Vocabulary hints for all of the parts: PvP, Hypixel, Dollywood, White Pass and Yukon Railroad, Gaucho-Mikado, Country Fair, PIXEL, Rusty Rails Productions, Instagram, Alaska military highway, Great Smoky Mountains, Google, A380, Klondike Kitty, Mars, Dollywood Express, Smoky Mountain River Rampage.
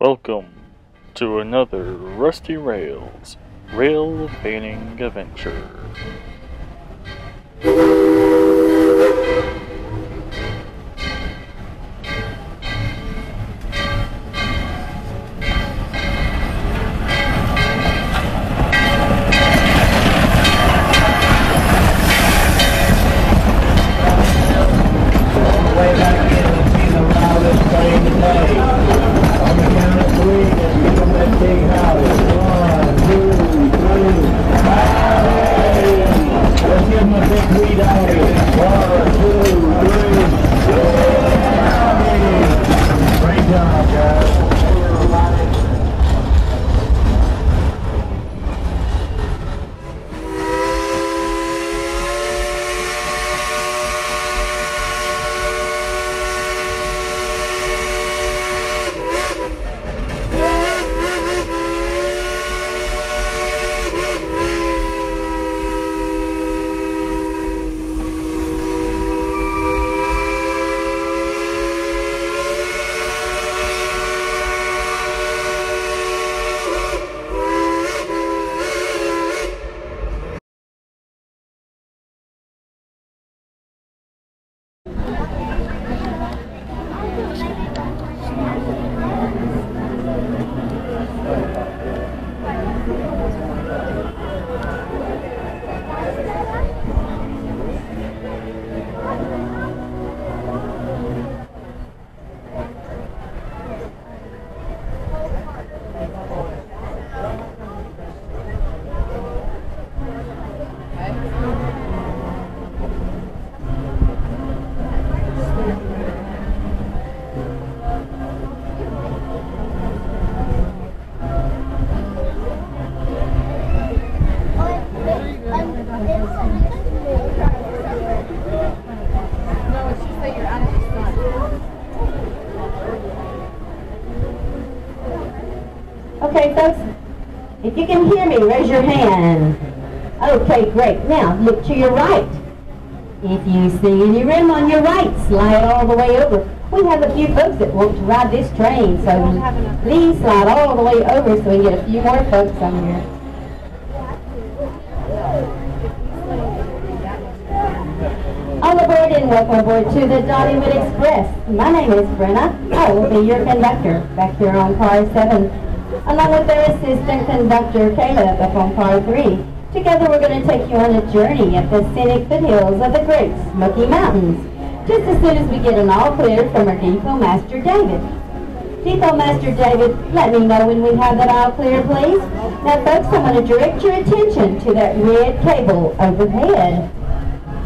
Welcome to another Rusty Rails rail painting adventure. If you can hear me, raise your hand. Okay, great. Now, look to your right. If you see any rim on your right, slide all the way over. We have a few folks that want to ride this train, so please slide all the way over so we get a few more folks on here. All aboard and welcome aboard to the Dollywood Express. My name is Brenna. I will be your conductor back here on car 7. Along with their assistant conductor, Caleb, up on car 3. Together we're going to take you on a journey up the scenic foothills of the Great Smoky Mountains, just as soon as we get an all clear from our Depot Master David. Depot Master David, let me know when we have that all clear, please. Now folks, I want to direct your attention to that red cable overhead.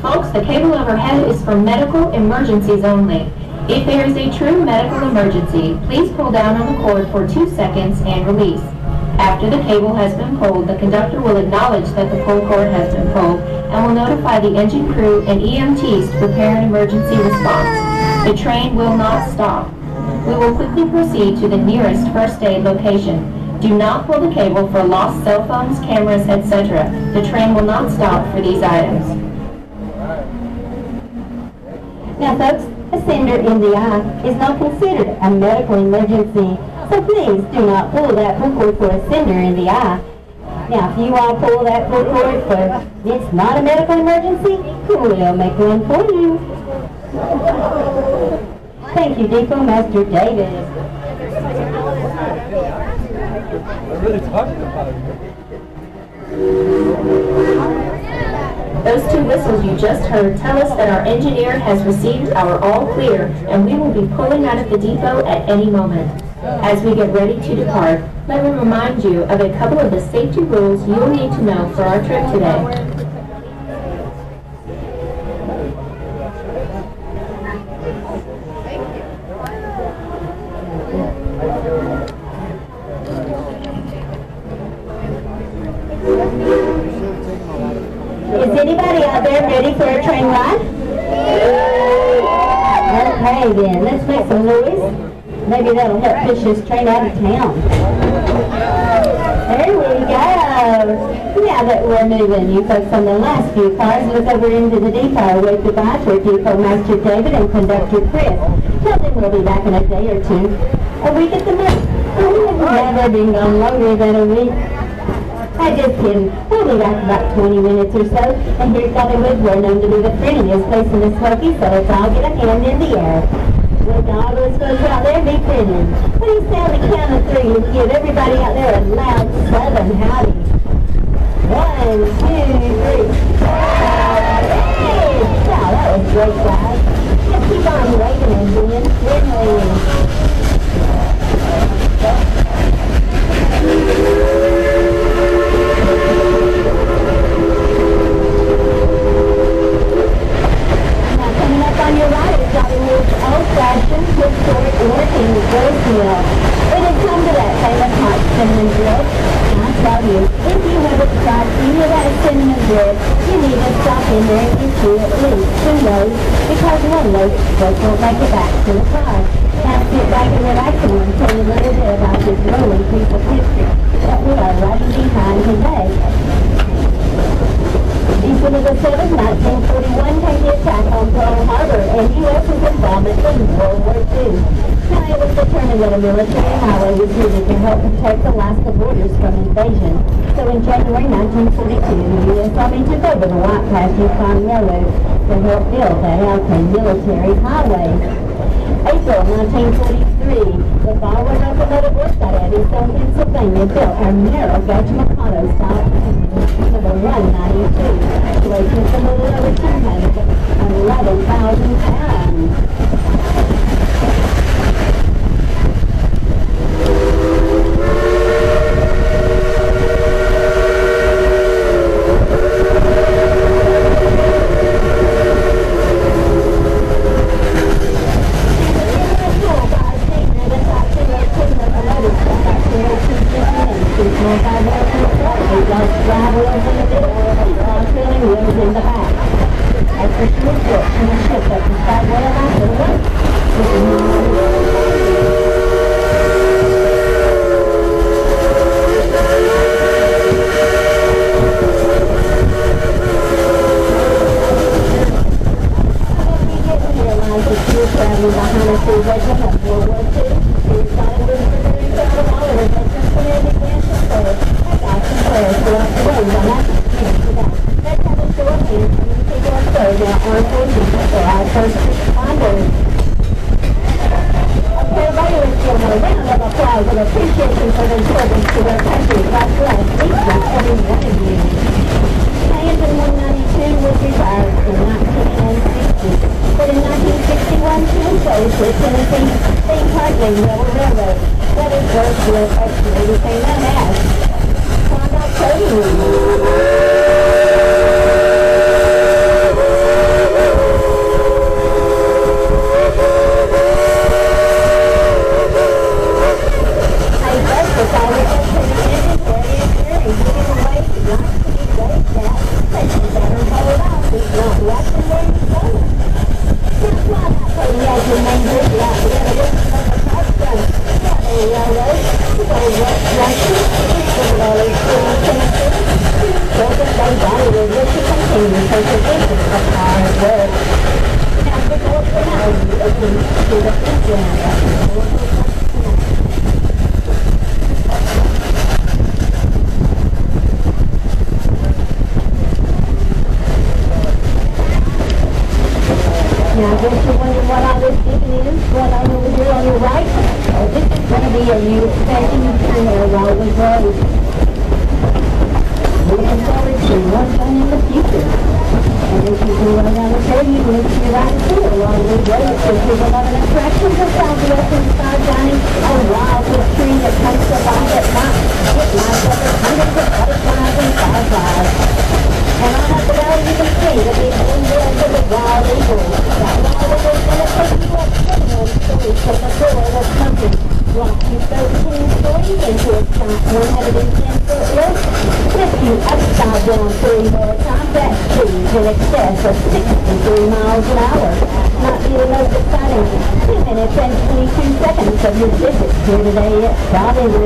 Folks, the cable overhead is for medical emergencies only. If there is a true medical emergency, please pull down on the cord for 2 seconds and release. After the cable has been pulled, the conductor will acknowledge that the pull cord has been pulled and will notify the engine crew and EMTs to prepare an emergency response. The train will not stop. We will quickly proceed to the nearest first aid location. Do not pull the cable for lost cell phones, cameras, etc. The train will not stop for these items. Now, folks, a cinder in the eye is not considered a medical emergency, so please do not pull that pull cord for a cinder in the eye. Now, if you all pull that pull cord for it's not a medical emergency, we'll make one for you. Thank you, Depot Master David. They're really talking about it. Those two whistles you just heard tell us that our engineer has received our all clear and we will be pulling out of the depot at any moment. As we get ready to depart, let me remind you of a couple of the safety rules you will need to know for our trip today. Then let's make some noise. Maybe that'll help push this train out of town. There we go. Now that we're moving, you folks on the last few cars, look over into the depot. Wave goodbye to Depot Master David and Conductor Chris. Tell them we'll be back in a day or two. a week at the most. I've never been gone longer than a week. I just kidding. Only lasted about 20 minutes or so, and here's Dollywood, we're known to be the prettiest place in the Smokies, so let's all get a hand in the air. Look, all those folks out there be finished. What do you say on the count of three? Let's give everybody out there a loud southern howdy. 1, 2, 3. Hey! Wow, that was great, guys. Just keep on waving and doing. We're now, coming up on your right is Dollywood's old-fashioned, historic working grist mill. It had come to that famous hot cinnamon grill. I tell you, if you haven't tried any of that cinnamon grill, you need to stop in there and get you at least 2 loads, because 1 load just won't make it back to the car. Now sit back and relax and we'll tell you a little bit about this rolling piece of history that we are running behind today. December the 7th, 1941 came the attack on Pearl Harbor and U.S. involvement in World War II. Now it was determined that a military highway was needed to help protect Alaska borders from invasion. So in January 1942, the U.S. Army took over the White Pass and Yukon Railroad to help build the Alaska military highway. April 1943, the Dollywood locomotive workshop at Easton, Pennsylvania built a narrow Gaucho-Mikado style number 192, to a cumulative over 211,000 pounds.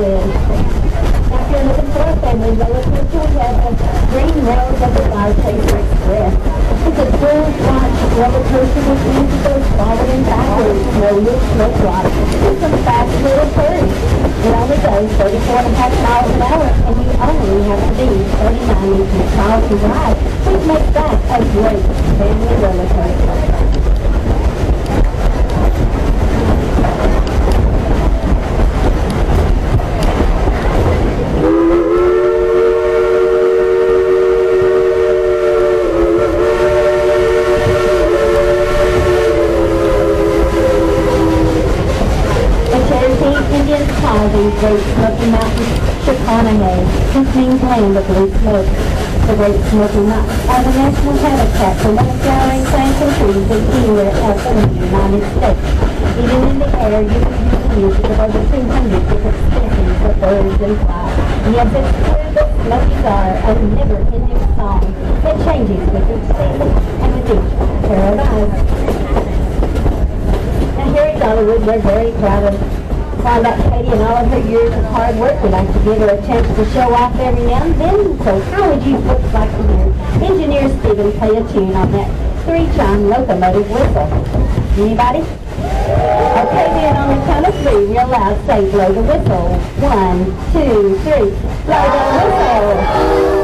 Now, here in the Control family relative to a green road of the White Pass and Express. It's a full launch roller coaster with music goes forward and backwards, no lift, no drop. It's some fast little curves. It only goes 34.5 miles an hour, and you only have to be 39.5 miles to ride, which makes that a great family roller coaster. Great Smoky Mountains, Chicanaway, which means land of blue smoke. The Great Smoky Mountains are the national habitat for most flowering plants and trees and anywhere else in the United States. Even in the air, you can hear the music of over 200 different species of birds and flowers. Yes, it's true, the Smokies are a never-ending song that changes with each season and with each pair of eyes. Now here at Dollywood, we're very proud of Katie and all of her years of hard work. We like to give her a chance to show off every now and then. So how would you folks like to hear Engineer Stephen play a tune on that 3-chime locomotive whistle? Anybody? Okay, then on the count of 3, real loud, say blow the whistle. 1, 2, 3, blow the whistle.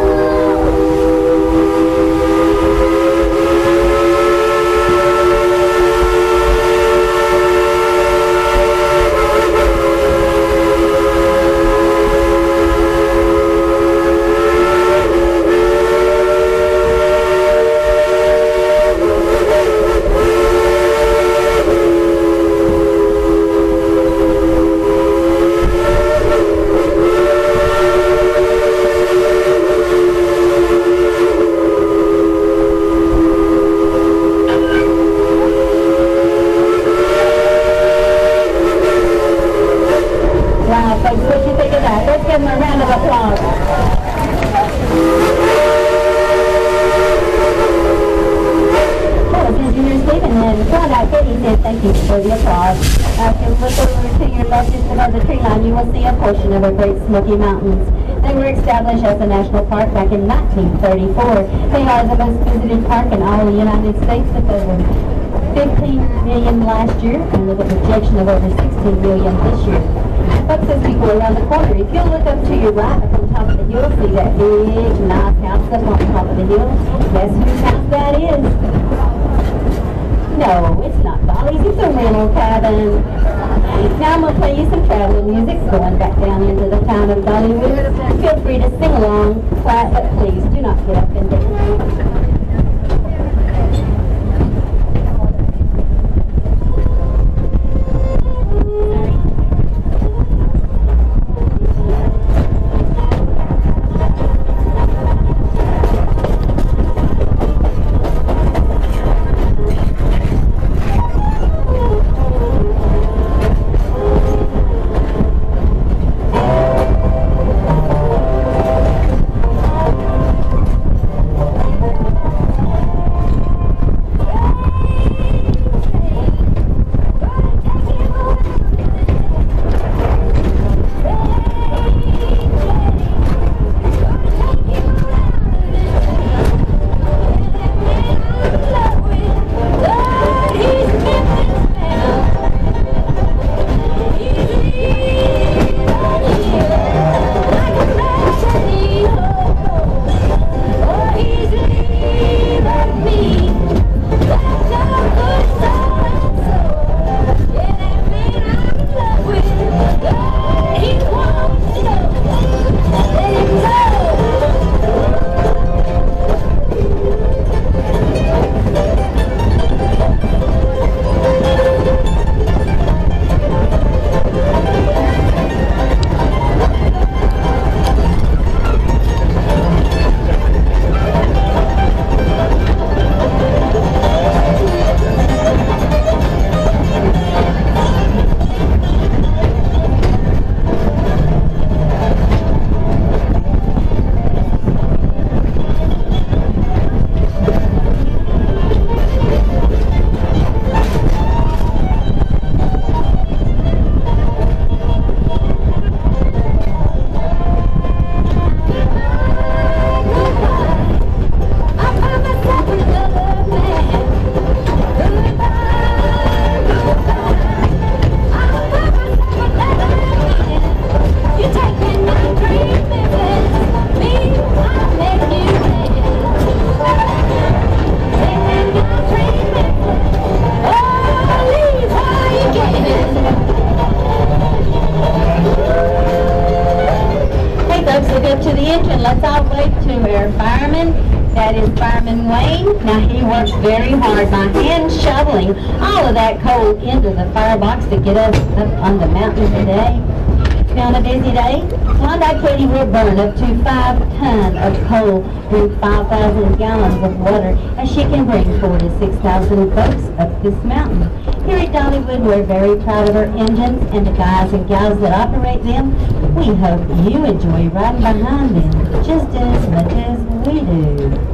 Of the Great Smoky Mountains. They were established as a national park back in 1934. They are the most visited park in all the United States, with over 15 million last year and with a projection of over 16 million this year. Folks, as we go around the corner, if you'll look up to your right up on top of the hill, see that big, nice house up on top of the hill? Guess whose house that is? No, it's not Dolly's. It's a rental cabin. Now I'm going to play you some traveling music going back down into the town of Dollywood. Feel free to sing along, clap, but please do not get up and dance. our fireman. That is Fireman Wayne. Now he works very hard by hand shoveling all of that coal into the firebox to get us up on the mountain today. On a busy day, Klondike Kitty will burn up to 5 tons of coal with 5,000 gallons of water, and she can bring 4,000 to 6,000 folks up this mountain. Here at Dollywood, we're very proud of our engines and the guys and gals that operate them. We hope you enjoy riding behind them just as much as we do.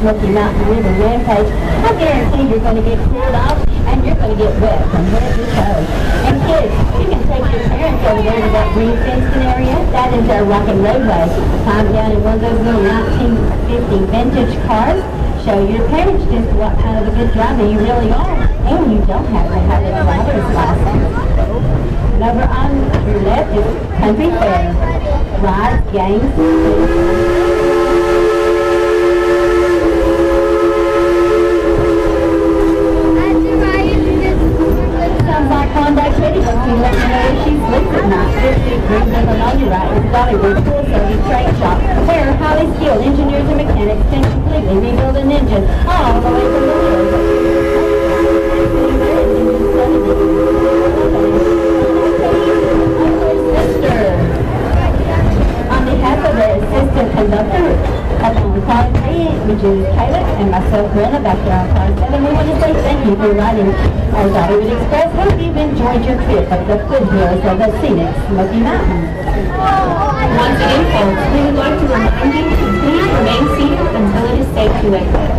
Smoky Mountain River Rampage, I guarantee you're going to get cooled off and you're going to get wet from where you go. And kids, you can take your parents over there to that green fencing area. That is our rockin' roadway. Climb down in one of those little 1950 vintage cars. Show your parents just what kind of a good driver you really are. And you don't have to have a driver's license. And over on your left is Country Fair. Rods, gangs. Our Dollywood Express, hope you've enjoyed your trip up the foothills of the scenic Smoky Mountains. Once again, folks, we would like to remind you to please remain seated until it is safe to exit.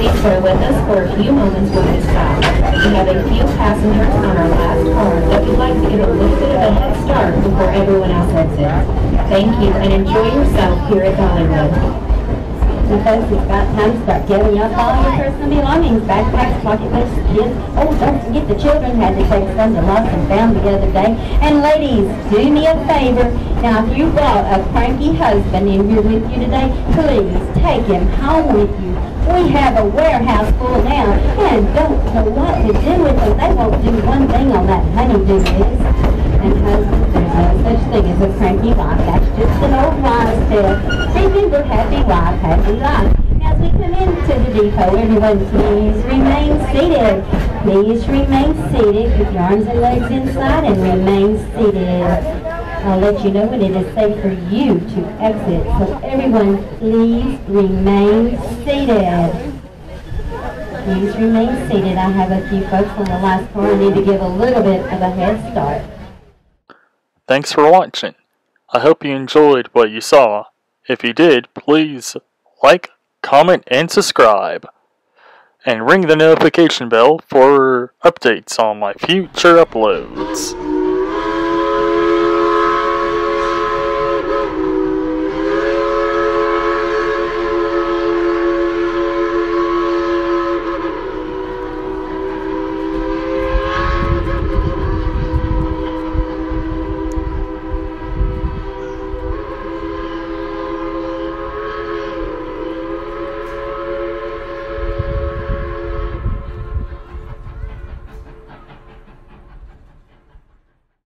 Please bear with us for a few moments when we stop. We have a few passengers on our last car that would like to get a little bit of a head start before everyone else exits. Thank you, and enjoy yourself here at Dollywood. And folks, it's about time to start getting up all your personal belongings, backpacks, pocketbooks, kids. Oh, don't forget the children had to take some to Lost and Found the other day. And ladies, do me a favor. Now, if you brought a cranky husband in here with you today, please take him home with you. We have a warehouse full now, and don't know what to do with them. They won't do one thing on that honeydew list. And husbands, there's no such thing as a cranky wife. That's just an old wives' tale. Remember, happy wife, happy life. As we come into the depot, everyone, please remain seated. Please remain seated with your arms and legs inside and remain seated. I'll let you know when it is safe for you to exit. So everyone, please remain seated. Please remain seated. I have a few folks on the last floor. I need to give a little bit of a head start. Thanks for watching. I hope you enjoyed what you saw. If you did, please like, comment, and subscribe. And ring the notification bell for updates on my future uploads.